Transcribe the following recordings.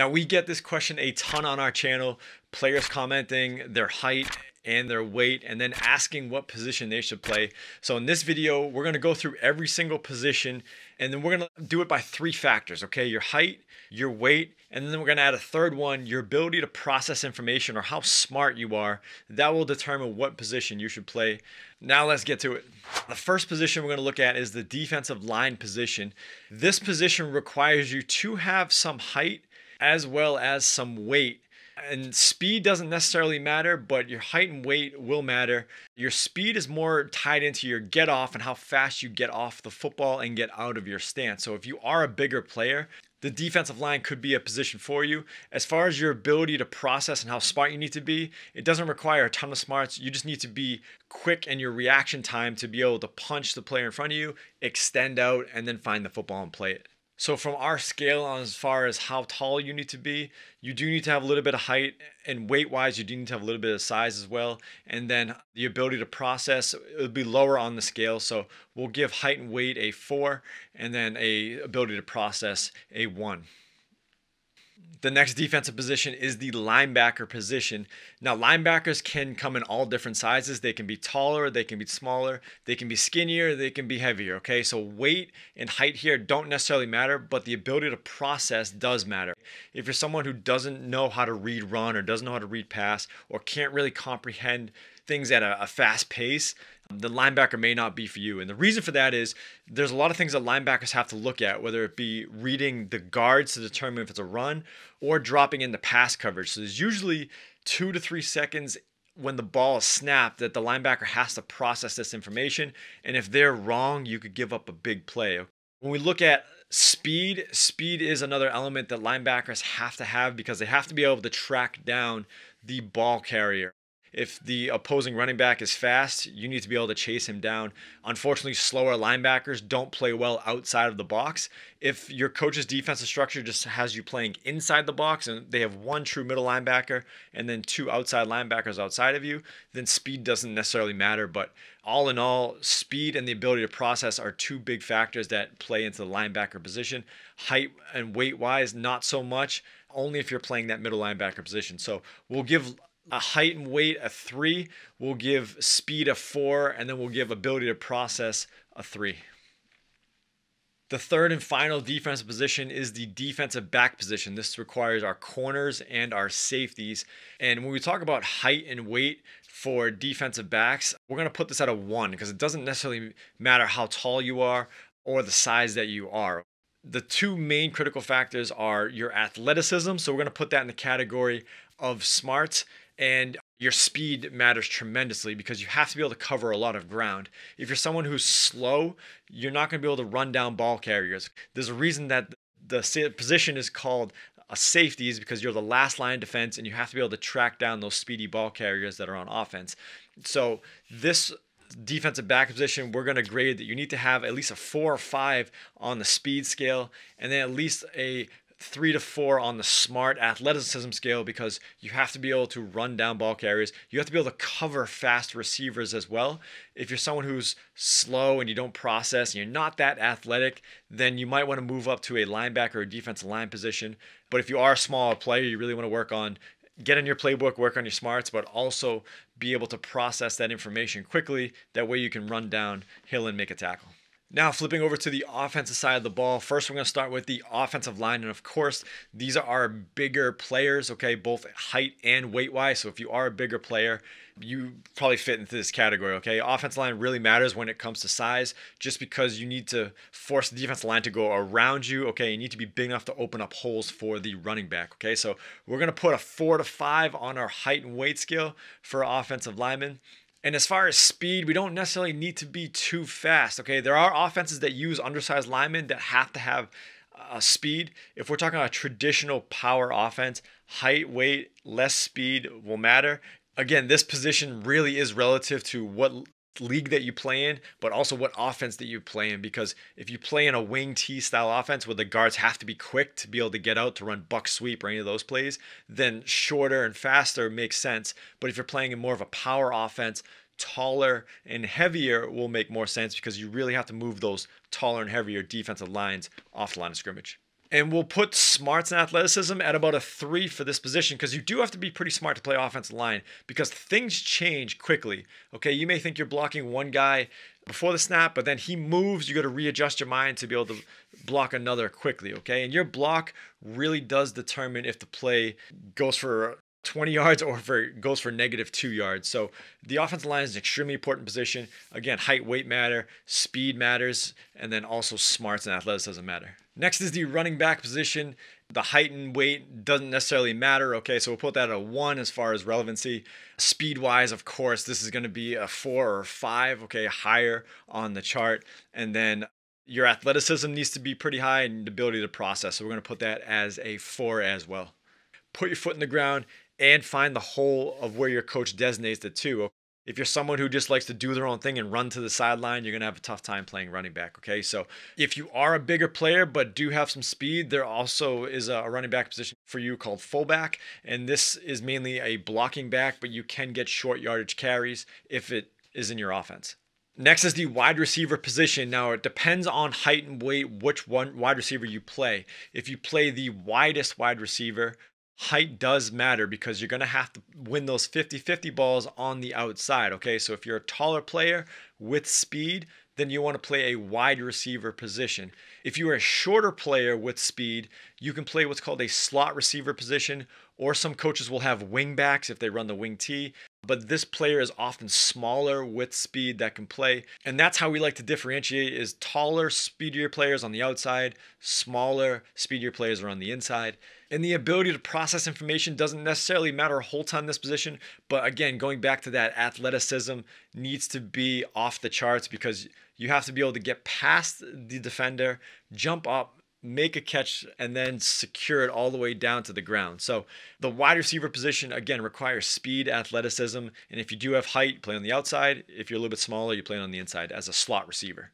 Now, we get this question a ton on our channel, players commenting their height and their weight and then asking what position they should play. So in this video, we're going to go through every single position, and then we're going to do it by three factors, okay? Your height, your weight, and then we're going to add a third one, your ability to process information or how smart you are. That will determine what position you should play. Now let's get to it. The first position we're going to look at is the defensive line position. This position requires you to have some height as well as some weight. And speed doesn't necessarily matter, but your height and weight will matter. Your speed is more tied into your get off and how fast you get off the football and get out of your stance. So if you are a bigger player, the defensive line could be a position for you. As far as your ability to process and how smart you need to be, it doesn't require a ton of smarts. You just need to be quick in your reaction time to be able to punch the player in front of you, extend out, and then find the football and play it. So from our scale on as far as how tall you need to be, you do need to have a little bit of height, and weight-wise, you do need to have a little bit of size as well. And then the ability to process, it'll be lower on the scale. So we'll give height and weight a 4 and then a ability to process a 1. The next defensive position is the linebacker position. Now, linebackers can come in all different sizes. They can be taller, they can be smaller, they can be skinnier, they can be heavier, okay? So weight and height here don't necessarily matter, but the ability to process does matter. If you're someone who doesn't know how to read run or doesn't know how to read pass or can't really comprehend things at a fast pace, the linebacker may not be for you. And the reason for that is there's a lot of things that linebackers have to look at, whether it be reading the guards to determine if it's a run or dropping in the pass coverage. So there's usually 2 to 3 seconds when the ball is snapped that the linebacker has to process this information. And if they're wrong, you could give up a big play. When we look at speed, speed is another element that linebackers have to have because they have to be able to track down the ball carrier. If the opposing running back is fast, you need to be able to chase him down. Unfortunately, slower linebackers don't play well outside of the box. If your coach's defensive structure just has you playing inside the box and they have one true middle linebacker and then 2 outside linebackers outside of you, then speed doesn't necessarily matter. But all in all, speed and the ability to process are 2 big factors that play into the linebacker position. Height and weight-wise, not so much, only if you're playing that middle linebacker position. So we'll give a height and weight a 3, we'll give speed a 4, and then we'll give ability to process a 3. The third and final defensive position is the defensive back position. This requires our corners and our safeties. And when we talk about height and weight for defensive backs, we're going to put this at a 1 because it doesn't necessarily matter how tall you are or the size that you are. The 2 main critical factors are your athleticism, so we're going to put that in the category of smarts, and your speed matters tremendously because you have to be able to cover a lot of ground. If you're someone who's slow, you're not going to be able to run down ball carriers. There's a reason that the position is called a safety is because you're the last line of defense and you have to be able to track down those speedy ball carriers that are on offense. So this defensive back position, we're going to grade that you need to have at least a 4 or 5 on the speed scale, and then at least a 3 to 4 on the smart athleticism scale because you have to be able to run down ball carriers. You have to be able to cover fast receivers as well. If you're someone who's slow and you don't process and you're not that athletic, then you might want to move up to a linebacker or defensive line position. But if you are a smaller player, you really want to work on get in your playbook, work on your smarts, but also be able to process that information quickly. That way you can run down hill and make a tackle. Now flipping over to the offensive side of the ball. First, we're going to start with the offensive line. And of course, these are our bigger players, okay, both height and weight-wise. So if you are a bigger player, you probably fit into this category, okay? Offensive line really matters when it comes to size just because you need to force the defensive line to go around you, okay? You need to be big enough to open up holes for the running back, okay? So we're going to put a 4 to 5 on our height and weight scale for offensive linemen. And as far as speed, we don't necessarily need to be too fast, okay? There are offenses that use undersized linemen that have to have speed. If we're talking about a traditional power offense, height, weight, less speed will matter. Again, this position really is relative to what league that you play in, but also what offense that you play in, because if you play in a wing T style offense where the guards have to be quick to be able to get out to run buck sweep or any of those plays, then shorter and faster makes sense. But if you're playing in more of a power offense, taller and heavier will make more sense because you really have to move those taller and heavier defensive lines off the line of scrimmage. And we'll put smarts and athleticism at about a 3 for this position, because you do have to be pretty smart to play offensive line, because things change quickly. Okay, you may think you're blocking one guy before the snap, but then he moves. You got to readjust your mind to be able to block another quickly. Okay, and your block really does determine if the play goes for 20 yards or if it goes for negative 2 yards. So the offensive line is an extremely important position. Again, height, weight matter, speed matters, and then also smarts and athleticism matter. Next is the running back position. The height and weight doesn't necessarily matter. Okay, so we'll put that at a 1 as far as relevancy. Speed-wise, of course, this is going to be a 4 or 5, okay, higher on the chart. And then your athleticism needs to be pretty high, and the ability to process. So we're going to put that as a 4 as well. Put your foot in the ground and find the hole of where your coach designates the 2. If you're someone who just likes to do their own thing and run to the sideline, you're going to have a tough time playing running back, okay? So if you are a bigger player but do have some speed, there also is a running back position for you called fullback, and this is mainly a blocking back, but you can get short yardage carries if it is in your offense. Next is the wide receiver position. Now, it depends on height and weight which one wide receiver you play. If you play the widest wide receiver, height does matter, because you're going to have to win those 50-50 balls on the outside, okay? So if you're a taller player with speed, then you want to play a wide receiver position. If you're a shorter player with speed, you can play what's called a slot receiver position, or some coaches will have wing backs if they run the wing T. But this player is often smaller with speed that can play. And that's how we like to differentiate, is taller, speedier players on the outside, smaller, speedier players are on the inside. And the ability to process information doesn't necessarily matter a whole ton in this position. But again, going back to that, athleticism needs to be off the charts, because you have to be able to get past the defender, jump up, make a catch, and then secure it all the way down to the ground. So the wide receiver position, again, requires speed, athleticism, and if you do have height, you play on the outside. If you're a little bit smaller, you play on the inside as a slot receiver.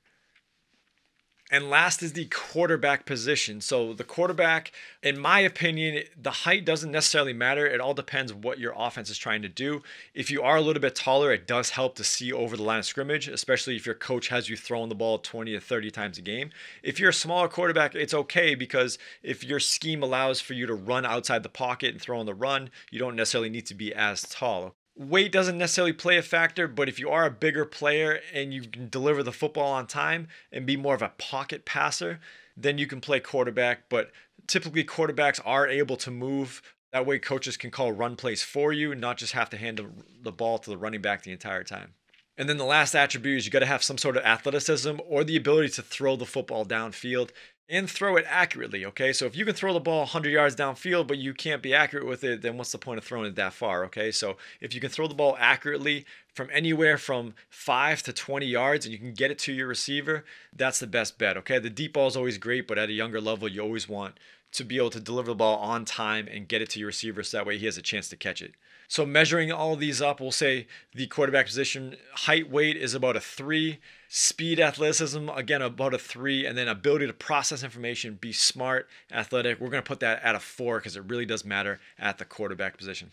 And last is the quarterback position. So the quarterback, in my opinion, the height doesn't necessarily matter. It all depends what your offense is trying to do. If you are a little bit taller, it does help to see over the line of scrimmage, especially if your coach has you throwing the ball 20 to 30 times a game. If you're a smaller quarterback, it's okay, because if your scheme allows for you to run outside the pocket and throw on the run, you don't necessarily need to be as tall. Weight doesn't necessarily play a factor, but if you are a bigger player and you can deliver the football on time and be more of a pocket passer, then you can play quarterback. But typically quarterbacks are able to move. That way coaches can call run plays for you, not just have to hand the ball to the running back the entire time. And then the last attribute is you got to have some sort of athleticism or the ability to throw the football downfield and throw it accurately, okay? So if you can throw the ball 100 yards downfield but you can't be accurate with it, then what's the point of throwing it that far, okay? So if you can throw the ball accurately from anywhere from 5 to 20 yards and you can get it to your receiver, that's the best bet, okay? The deep ball is always great, but at a younger level, you always want to be able to deliver the ball on time and get it to your receiver so that way he has a chance to catch it. So measuring all these up, we'll say the quarterback position, height, weight is about a 3, speed, athleticism, again, about a 3, and then ability to process information, be smart, athletic. We're going to put that at a 4 because it really does matter at the quarterback position.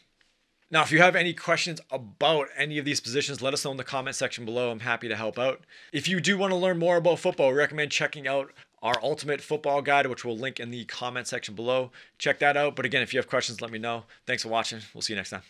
Now, if you have any questions about any of these positions, let us know in the comment section below. I'm happy to help out. If you do want to learn more about football, we recommend checking out our Ultimate Football Guide, which we'll link in the comment section below. Check that out. But again, if you have questions, let me know. Thanks for watching. We'll see you next time.